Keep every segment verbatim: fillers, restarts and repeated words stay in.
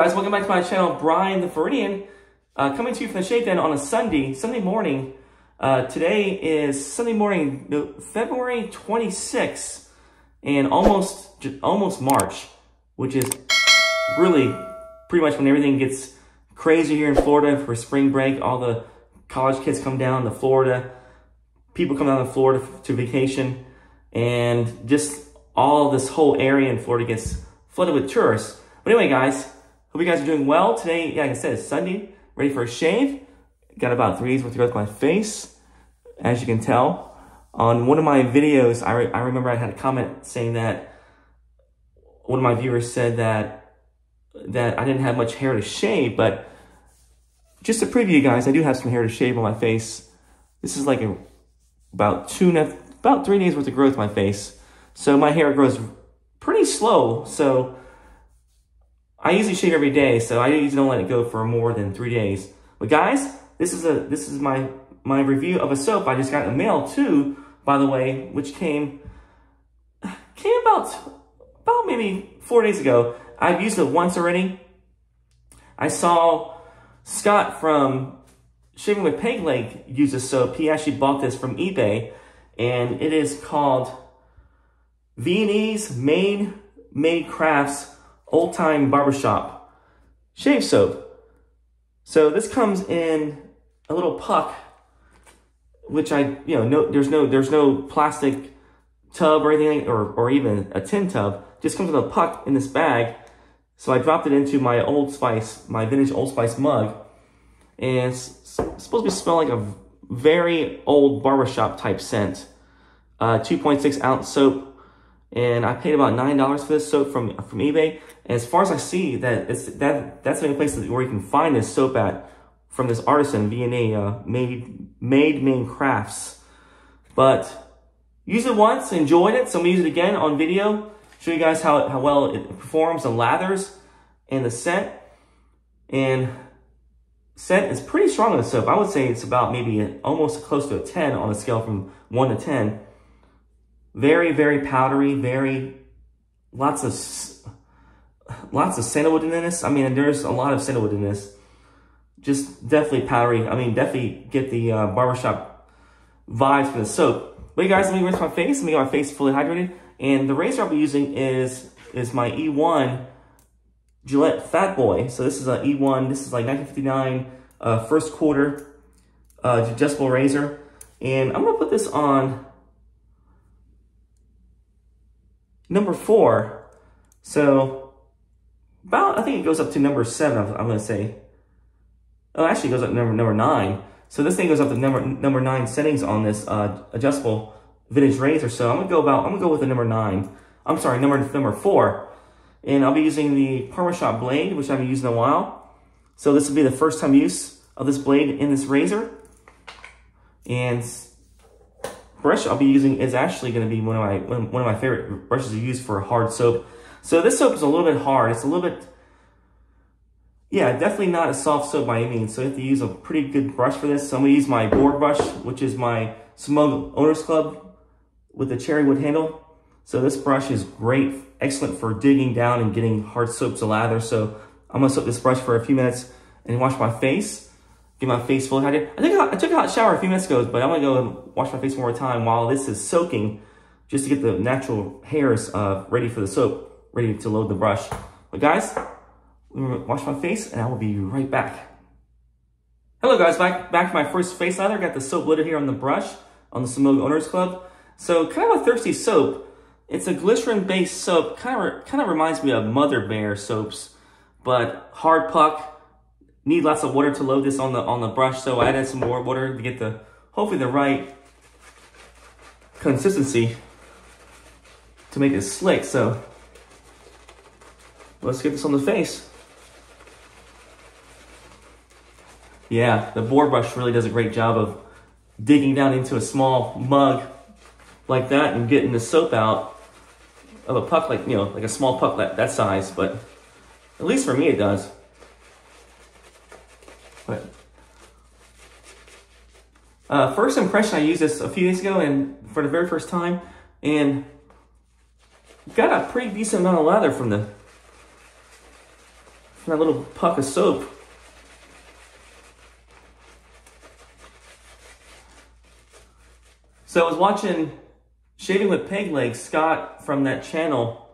guys, welcome back to my channel, Brian the Floridian, uh, coming to you from the Shave Den on a Sunday, Sunday morning. Uh, today is Sunday morning, February twenty-sixth, and almost, almost March, which is really pretty much when everything gets crazy here in Florida for spring break. All the college kids come down to Florida, people come down to Florida to vacation, and just all this whole area in Florida gets flooded with tourists. But anyway, guys, hope you guys are doing well. Today, yeah, like I said, it's Sunday, ready for a shave. Got about three days worth of growth on my face, as you can tell. On one of my videos, I, re I remember I had a comment saying that one of my viewers said that, that I didn't have much hair to shave, but just to preview, guys, I do have some hair to shave on my face. This is like a, about two and a, about three days worth of growth on my face. So my hair grows pretty slow, so I usually shave every day, so I usually don't let it go for more than three days. But guys, this is a this is my my review of a soap I just got in the mail too, by the way, which came came about about maybe four days ago. I've used it once already. I saw Scott from Shaving with Peg Leg use this soap. He actually bought this from eBay, and it is called V and E's Made Made Crafts Old Time Barbershop Shave Soap. So this comes in a little puck, which I, you know, no, there's no, there's no plastic tub or anything, or, or even a tin tub. Just comes with a puck in this bag. So I dropped it into my Old Spice, my vintage Old Spice mug, and it's, it's supposed to smell like a very old barbershop type scent. Uh, two point six ounce soap. And I paid about nine dollars for this soap from from eBay. And as far as I see, that it's that that's the only place where you can find this soap at, from this artisan V and E uh, made made main crafts. But use it once, enjoyed it, so I'm gonna use it again on video. Show you guys how how well it performs and lathers, and the scent. And scent is pretty strong on the soap. I would say it's about maybe a, almost close to a ten on a scale from one to ten. Very, very powdery, very, lots of, lots of sandalwood in this. I mean, there's a lot of sandalwood in this. Just definitely powdery. I mean, definitely get the uh, barbershop vibes from the soap. But you guys, let me rinse my face. Let me get my face fully hydrated. And the razor I'll be using is, is my E one Gillette Fat Boy. So this is an E one. This is like nineteen fifty-nine uh, first quarter uh, adjustable razor. And I'm gonna put this on number four, so about, I think it goes up to number seven, I'm, I'm gonna say. Oh, actually it goes up to number, number nine. So this thing goes up to number number nine settings on this uh, adjustable vintage razor. So I'm gonna go about, I'm gonna go with the number nine. I'm sorry, number number four. And I'll be using the Permasharp blade, which I haven't used in a while. So this will be the first time use of this blade in this razor. And brush I'll be using is actually going to be one of my one of my favorite brushes to use for hard soap. So this soap is a little bit hard. It's a little bit, yeah, definitely not a soft soap by any means. So you have to use a pretty good brush for this. So I'm going to use my board brush, which is my Semogue Owners Club with the cherry wood handle. So this brush is great, excellent for digging down and getting hard soap to lather. So I'm going to soak this brush for a few minutes and wash my face. Get my face fully hydrated. I think I took a hot shower a few minutes ago, but I'm gonna go and wash my face one more time while this is soaking, just to get the natural hairs uh, ready for the soap, ready to load the brush. But guys, let me wash my face, and I will be right back. Hello guys, back back to my first face lather. Got the soap loaded here on the brush on the Semogue Owners Club. So kind of a thirsty soap. It's a glycerin-based soap. Kind of kind of reminds me of Mama Bear soaps, but hard puck. Need lots of water to load this on the on the brush, so I added some more water to get the hopefully the right consistency to make it slick. So let's get this on the face. Yeah, the board brush really does a great job of digging down into a small mug like that and getting the soap out of a puck, like, you know, like a small puck that, that size, but at least for me it does. But uh, first impression, I used this a few days ago and for the very first time, and got a pretty decent amount of lather from the my little puck of soap. So I was watching Shaving with Peg Leg, Scott from that channel,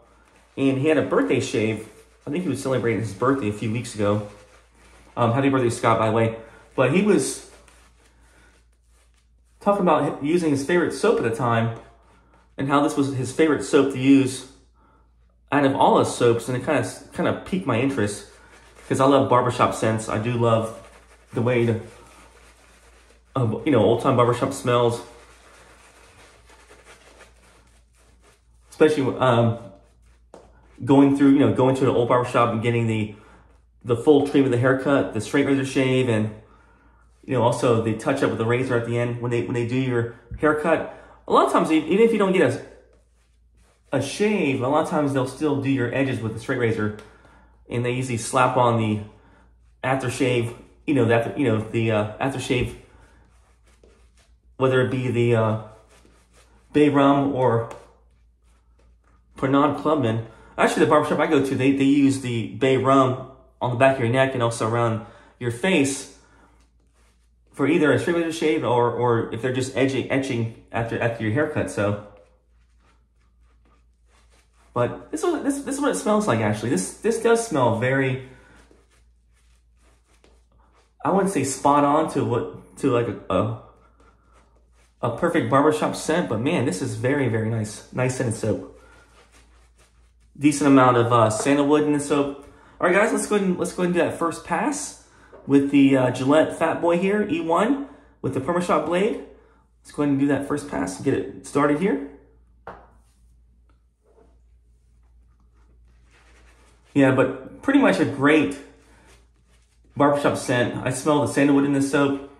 and he had a birthday shave. I think he was celebrating his birthday a few weeks ago. Um, happy birthday, Scott, by the way. But he was talking about using his favorite soap at the time and how this was his favorite soap to use out of all his soaps, and it kind of kind of piqued my interest because I love barbershop scents. I do love the way the, uh, you know, old-time barbershop smells. Especially um, going through, you know, going to an old barbershop and getting the the full treatment of the haircut, the straight razor shave, and, you know, also the touch up with the razor at the end when they when they do your haircut. A lot of times, even if you don't get a a shave, a lot of times they'll still do your edges with the straight razor, and they usually slap on the aftershave, you know, that you know the uh, aftershave, whether it be the uh, Bay Rum or Pernod Clubman. Actually, the barbershop I go to, they they use the Bay Rum on the back of your neck and also around your face for either a straight razor shave or or if they're just edging etching after after your haircut. So. But this is, what, this, this is what it smells like, actually. This this does smell very, I wouldn't say spot on to what to like a, a a perfect barbershop scent, but man, this is very, very nice. Nice scented soap. Decent amount of uh, sandalwood in the soap. All right, guys, let's go ahead and let's go ahead and do that first pass with the uh, Gillette Fat Boy here, E one, with the Permasharp blade. Let's go ahead and do that first pass and get it started here. Yeah, but pretty much a great barbershop scent. I smell the sandalwood in this soap.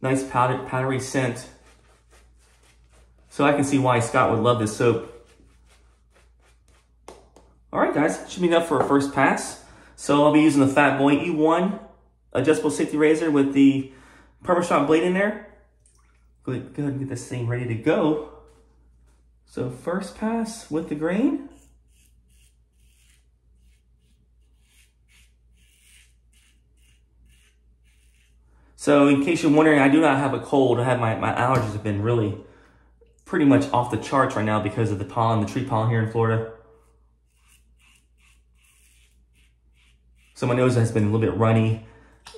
Nice powder, powdery scent. So I can see why Scott would love this soap. All right, guys, should be enough for a first pass. So I'll be using the Fat Boy E one adjustable safety razor with the Permasharp blade in there. Go ahead and get this thing ready to go. So first pass with the grain. So in case you're wondering, I do not have a cold. I have my, my allergies have been really pretty much off the charts right now because of the pollen, the tree pollen here in Florida. So my nose has been a little bit runny.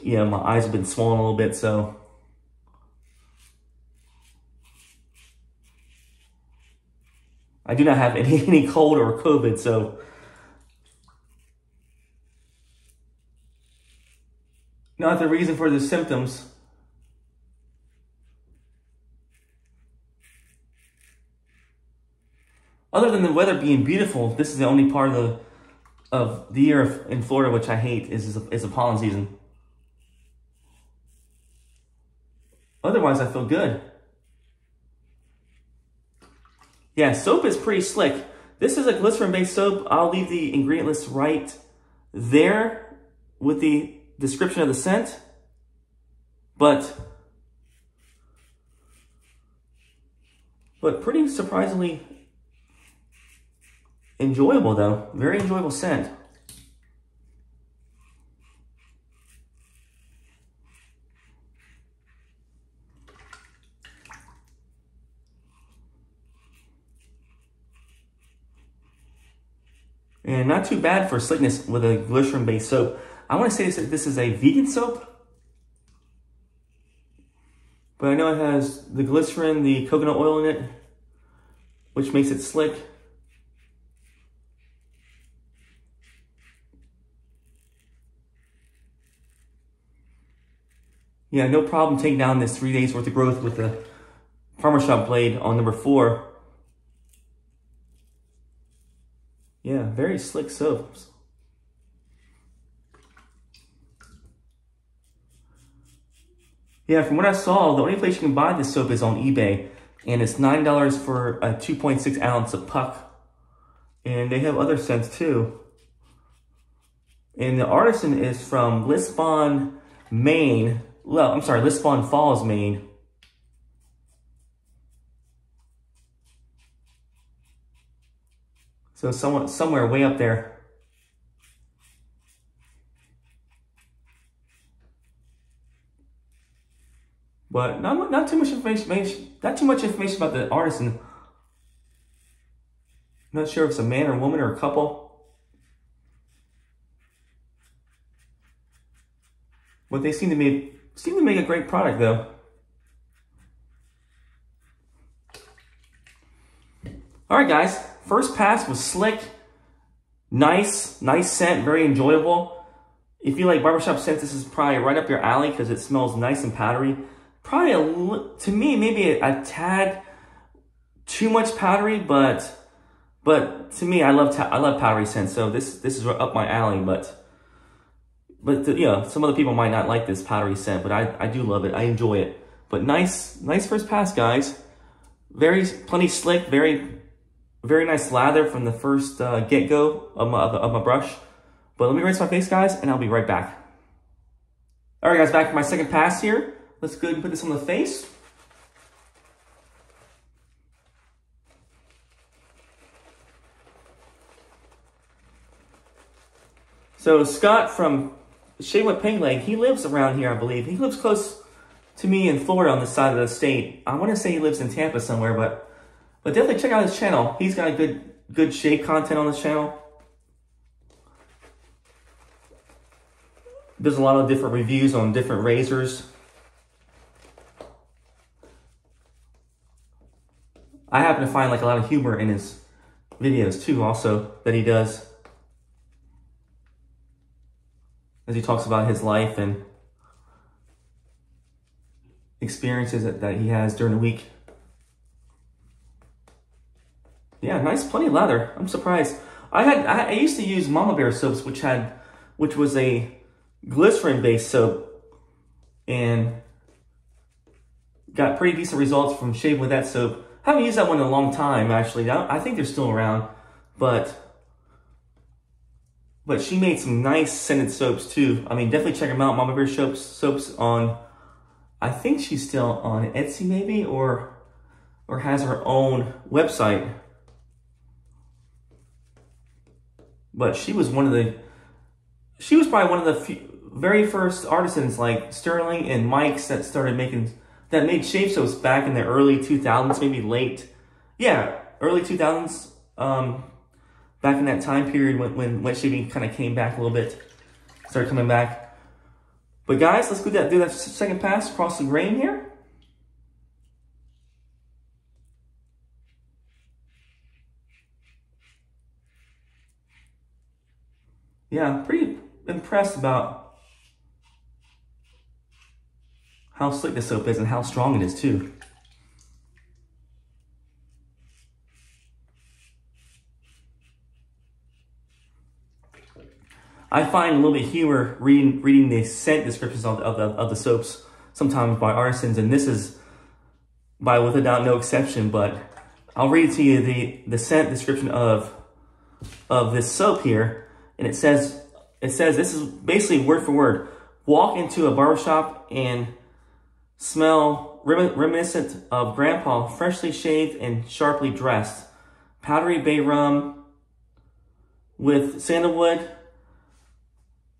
Yeah, my eyes have been swollen a little bit, so. I do not have any, any cold or COVID, so. Not the reason for the symptoms. Other than the weather being beautiful, this is the only part of the of the year in Florida which I hate is is, is the pollen season. Otherwise, I feel good. Yeah, soap is pretty slick. This is a glycerin-based soap. I'll leave the ingredient list right there with the description of the scent, but but pretty surprisingly enjoyable though. Very enjoyable scent. And not too bad for slickness with a glycerin-based soap. I want to say that this is a vegan soap, but I know it has the glycerin, the coconut oil in it, which makes it slick. Yeah, no problem taking down this three days worth of growth with the Permasharp blade on number four. Yeah, very slick soaps. Yeah, from what I saw, the only place you can buy this soap is on eBay, and it's nine dollars for a two point six ounce of puck. And they have other scents too. And the artisan is from Lisbon, Maine. Well, I'm sorry, Lisbon Falls, Maine. So somewhere, somewhere way up there. But not not too much information. Not too much information about the artisan. Not sure if it's a man or a woman or a couple. But they seem to make seem to make a great product though. All right, guys. First pass was slick, nice, nice scent, very enjoyable. If you like barbershop scent, this is probably right up your alley because it smells nice and powdery. Probably a, to me maybe a, a tad too much powdery, but but to me I love I love powdery scent, so this this is up my alley. But but you know, some other people might not like this powdery scent, but I I do love it. I enjoy it. But nice nice first pass, guys. Very plenty slick, very. Very nice lather from the first uh, get-go of my, of my brush. But let me rinse my face, guys, and I'll be right back. All right, guys, back for my second pass here. Let's go ahead and put this on the face. So Scott from Shaving with Peg Leg, he lives around here, I believe. He lives close to me in Florida on the side of the state. I want to say he lives in Tampa somewhere, but But definitely check out his channel. He's got a good good shave content on his channel. There's a lot of different reviews on different razors. I happen to find like a lot of humor in his videos too, also, that he does. As he talks about his life and experiences that, that he has during the week. Yeah, nice, plenty of lather. I'm surprised. I had I, I used to use Mama Bear Soaps, which had, which was a glycerin-based soap, and got pretty decent results from shaving with that soap. Haven't used that one in a long time, actually. I, I think they're still around, but but she made some nice scented soaps too. I mean, definitely check them out. Mama Bear Soaps soaps on. I think she's still on Etsy, maybe, or or has her own website. But she was one of the, she was probably one of the few, very first artisans like Sterling and Mike's that started making, that made shave soaps back in the early two thousands, maybe late, yeah, early two thousands, um, back in that time period when, when wet shaving kind of came back a little bit, started coming back. But guys, let's do that, do that second pass across the grain here. Yeah, I'm pretty impressed about how slick the soap is and how strong it is too. I find a little bit of humor reading reading the scent descriptions of the, of the, of the soaps sometimes by artisans, and this is by without no exception. But I'll read to you the the scent description of of this soap here. And it says, it says, this is basically word for word. Walk into a barbershop and smell rem reminiscent of grandpa, freshly shaved and sharply dressed. Powdery bay rum with sandalwood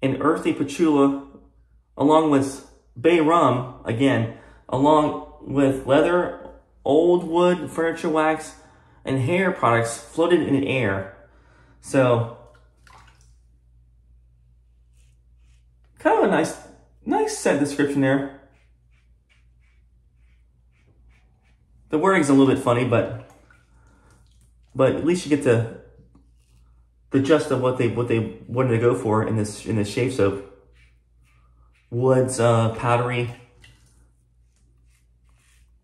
and earthy patchouli, along with bay rum, again, along with leather, old wood, furniture wax, and hair products floated in air. So, kind of a nice, nice scent description there. The wording's a little bit funny, but but at least you get the the gist of what they what they wanted to go for in this in this shave soap. Woods, uh, powdery,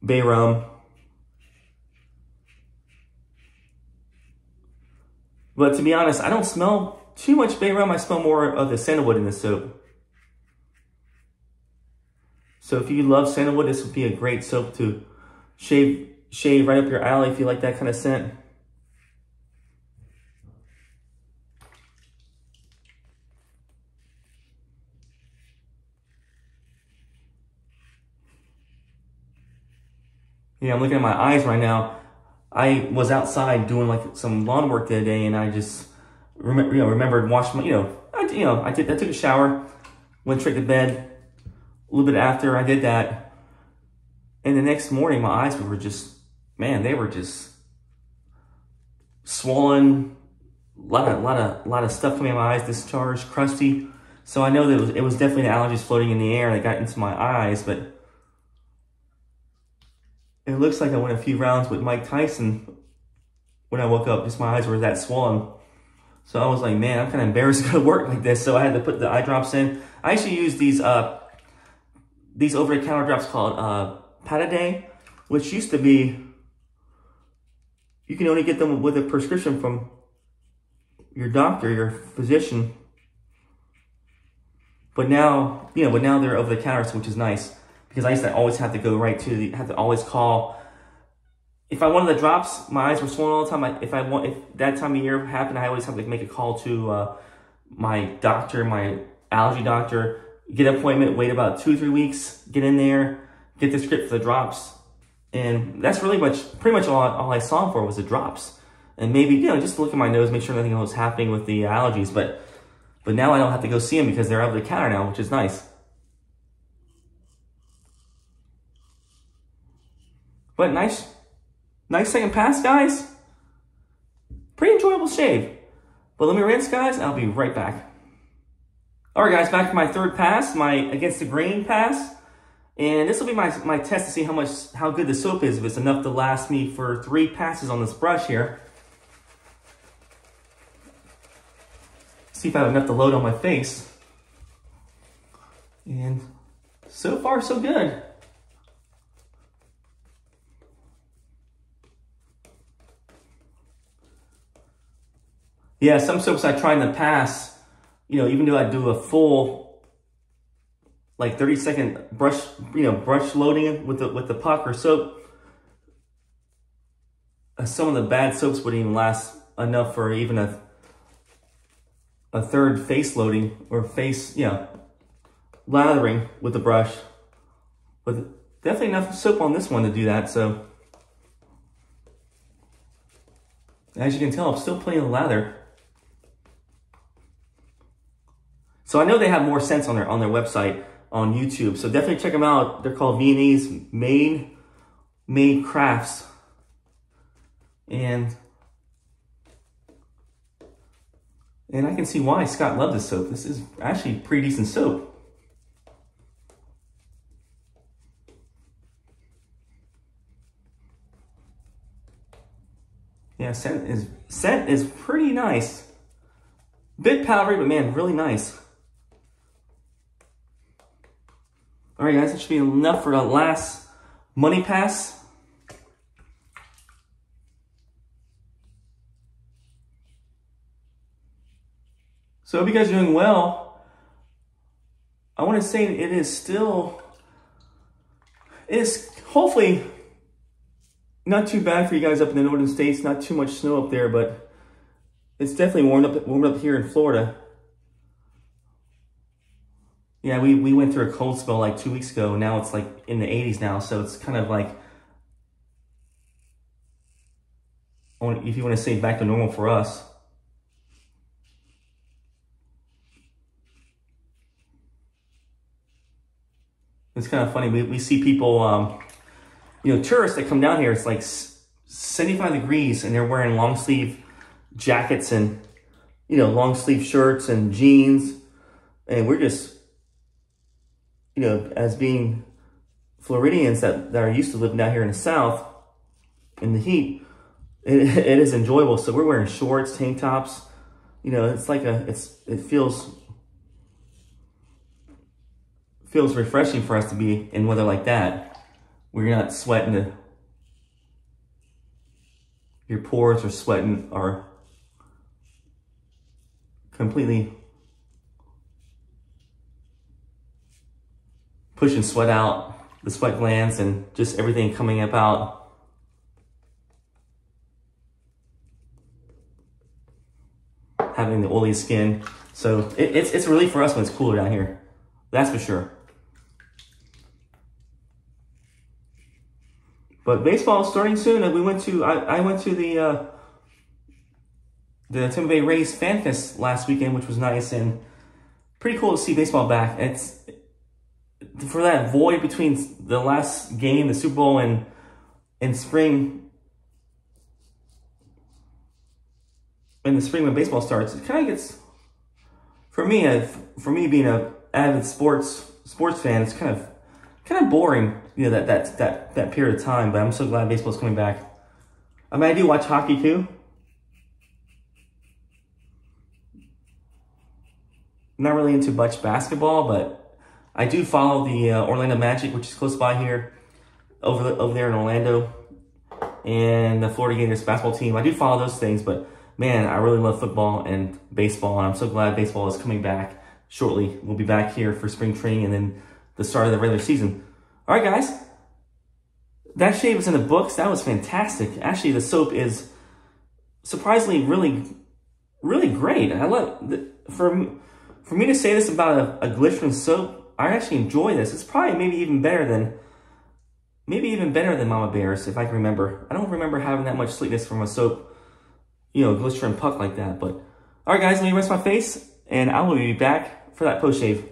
bay rum. But to be honest, I don't smell too much bay rum. I smell more of the sandalwood in this soap. So if you love sandalwood, this would be a great soap to shave shave right up your alley if you like that kind of scent. Yeah, I'm looking at my eyes right now. I was outside doing like some lawn work the other day, and I just rem you know, remembered washing my, you know, I, you know, I, did, I took a shower, went straight to bed. A little bit after I did that, And the next morning, my eyes were just, man, they were just swollen. A lot of, lot of, lot of stuff coming in my eyes, discharged, crusty. So I know that it was, it was definitely the allergies floating in the air that got into my eyes, but it looks like I went a few rounds with Mike Tyson when I woke up, just my eyes were that swollen. So I was like, man, I'm kind of embarrassed to go to work like this. So I had to put the eye drops in. I actually use these uh, these over-the-counter drops called uh, Pataday, which used to be, you can only get them with a prescription from your doctor, your physician. But now, you know, but now they're over-the-counter, which is nice, because I used to always have to go right to the, have to always call. If I wanted the drops, my eyes were swollen all the time. I, if I want, if that time of year happened, I always have to make a call to uh, my doctor, my allergy doctor, get an appointment, wait about two, three weeks, get in there, get the script for the drops. And that's really much, pretty much all, all I saw for was the drops. And maybe, you know, just look at my nose, make sure nothing else was happening with the allergies. But, but now I don't have to go see them because they're over the counter now, which is nice. But nice, nice second pass, guys. Pretty enjoyable shave. But let me rinse, guys, and I'll be right back. All right, guys, back to my third pass, my against the grain pass. And this will be my, my test to see how much, how good the soap is, if it's enough to last me for three passes on this brush here. See if I have enough to load on my face. And so far, so good. Yeah, some soaps I try in the past, you know, even though I do a full, like thirty second brush, you know, brush loading with the, with the puck or soap, some of the bad soaps wouldn't even last enough for even a, a third face loading or face, you know, lathering with the brush. But definitely enough soap on this one to do that, so. As you can tell, I'm still playing the lather. So I know they have more scents on their on their website, on YouTube. So definitely check them out. They're called V and E's Made Made Crafts. And and I can see why Scott loved this soap. This is actually pretty decent soap. Yeah, scent is scent is pretty nice. Bit powdery, but man, really nice. All right, guys, that should be enough for the last money pass. So I hope you guys are doing well. I want to say it is still, it's hopefully not too bad for you guys up in the northern states, not too much snow up there, but it's definitely warmed up, warmed up here in Florida. Yeah, we, we went through a cold spell like two weeks ago. Now it's like in the eighties now, so it's kind of like, if you want to say back to normal for us. It's kind of funny, we, we see people, um, you know, tourists that come down here, it's like seventy-five degrees and they're wearing long sleeve jackets and, you know, long sleeve shirts and jeans. And we're just, you know, as being Floridians that, that are used to living down here in the South, in the heat, it, it is enjoyable. So we're wearing shorts, tank tops, you know, it's like a, it's, it feels, feels refreshing for us to be in weather like that. We're not sweating, the, your pores are sweating, are completely pushing sweat out, the sweat glands and just everything coming up out. Having the oily skin. So it, it's, it's a relief for us when it's cooler down here. That's for sure. But baseball is starting soon. We went to I, I went to the uh, the Tampa Bay Rays Fan Fest last weekend, which was nice and pretty cool to see baseball back. It's for that void between the last game, the Super Bowl, and and spring, in the spring when baseball starts, it kind of gets, for me, I, for me being a avid sports sports fan, it's kind of kind of boring, you know, that that that that period of time. But I'm so glad baseball's coming back. I mean, I do watch hockey too. I'm not really into much basketball, but I do follow the uh, Orlando Magic, which is close by here, over the, over there in Orlando, and the Florida Gators basketball team. I do follow those things, but man, I really love football and baseball, and I'm so glad baseball is coming back shortly. We'll be back here for spring training and then the start of the regular season. All right, guys, that shave is in the books. That was fantastic. Actually, the soap is surprisingly really, really great. I love the, for. For me to say this about a, a glycerin soap, I actually enjoy this. It's probably maybe even better than, maybe even better than Mama Bear's, if I can remember. I don't remember having that much sleekness from a soap, you know, glycerin puck like that. But all right, guys, let me rinse my face, and I will be back for that post shave.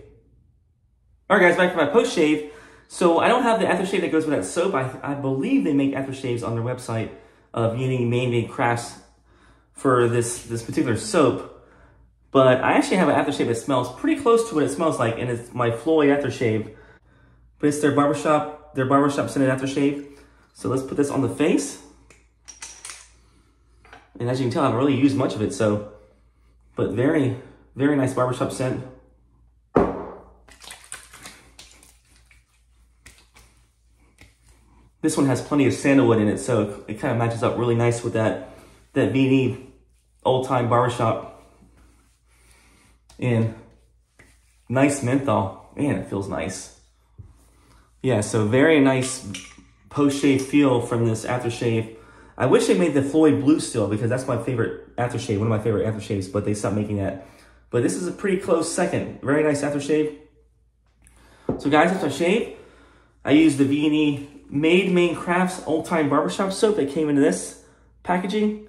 All right, guys, back for my post shave. So I don't have the aftershave that goes with that soap. I I believe they make aftershaves on their website of V and E's Made Crafts for this this particular soap. But I actually have an aftershave that smells pretty close to what it smells like, and it's my Floid aftershave. But it's their barbershop, their barbershop scented aftershave. So let's put this on the face. And as you can tell, I haven't really used much of it, so. But very, very nice barbershop scent. This one has plenty of sandalwood in it, so it kind of matches up really nice with that, that V and E old-time barbershop. And nice menthol. Man, it feels nice. Yeah, so very nice post-shave feel from this aftershave. I wish they made the Floid Blue still, because that's my favorite aftershave, one of my favorite aftershaves, but they stopped making that. But this is a pretty close second. Very nice aftershave. So guys, after I shave, I used the V and E Made Main Crafts Old Time Barbershop Soap that came into this packaging.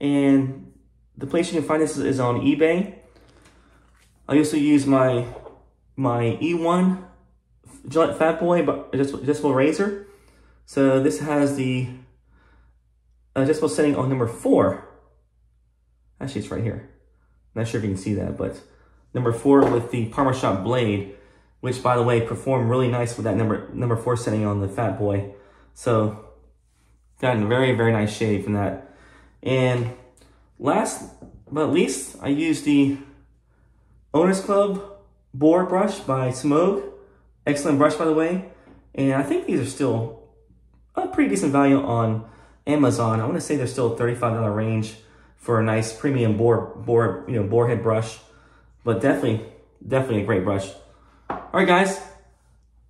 And the place you can find this is on eBay. I also use my my E one Gillette Fat Boy adjustable razor. So this has the adjustable setting on number four. Actually, it's right here. Not sure if you can see that, but number four with the Permasharp blade, which, by the way, performed really nice with that number number four setting on the Fat Boy. So got a very, very nice shave from that. And last but least, I use the Owners Club Boar Brush by Semogue. Excellent brush, by the way. And I think these are still a pretty decent value on Amazon. I want to say they're still thirty-five dollar range for a nice premium boar, boar, you know, boar head brush. But definitely, definitely a great brush. All right, guys.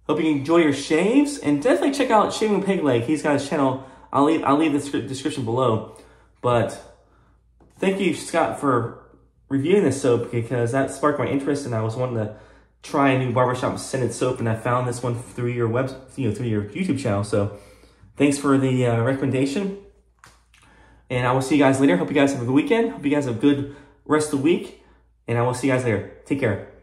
Hope you enjoy your shaves. And definitely check out Shaving with Peg Leg. He's got his channel. I'll leave, I'll leave the description below. But thank you, Scott, for reviewing this soap, because that sparked my interest, and I was wanting to try a new barbershop scented soap, and I found this one through your web, you know, through your YouTube channel. So thanks for the uh, recommendation, and I will see you guys later. Hope you guys have a good weekend. Hope you guys have a good rest of the week, and I will see you guys later. Take care.